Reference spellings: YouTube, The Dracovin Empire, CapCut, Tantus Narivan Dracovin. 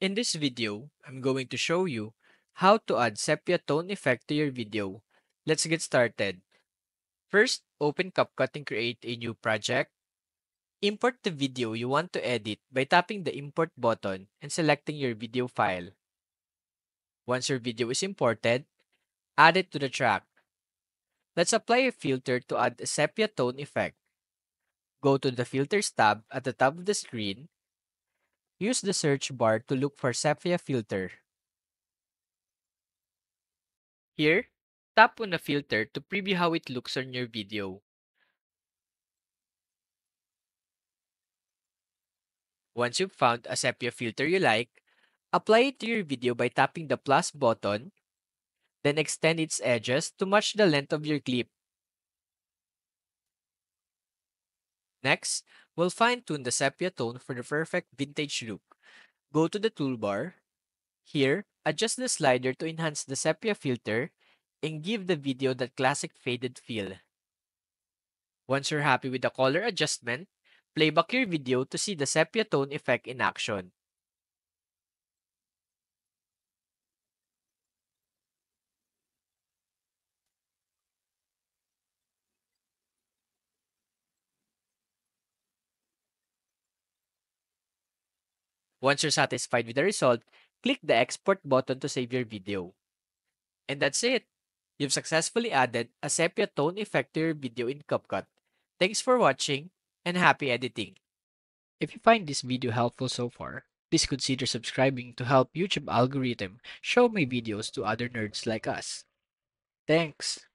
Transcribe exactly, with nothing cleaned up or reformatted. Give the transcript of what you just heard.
In this video, I'm going to show you how to add sepia tone effect to your video. Let's get started. First, open CapCut and create a new project. Import the video you want to edit by tapping the import button and selecting your video file. Once your video is imported, add it to the track. Let's apply a filter to add a sepia tone effect. Go to the Filters tab at the top of the screen. Use the search bar to look for sepia filter. Here, tap on the filter to preview how it looks on your video. Once you've found a sepia filter you like, apply it to your video by tapping the plus button, then extend its edges to match the length of your clip. Next, we'll fine-tune the sepia tone for the perfect vintage look. Go to the toolbar. Here, adjust the slider to enhance the sepia filter and give the video that classic faded feel. Once you're happy with the color adjustment, play back your video to see the sepia tone effect in action. Once you're satisfied with the result, click the export button to save your video. And that's it! You've successfully added a sepia tone effect to your video in CapCut. Thanks for watching and happy editing! If you find this video helpful so far, please consider subscribing to help YouTube algorithm show my videos to other nerds like us. Thanks!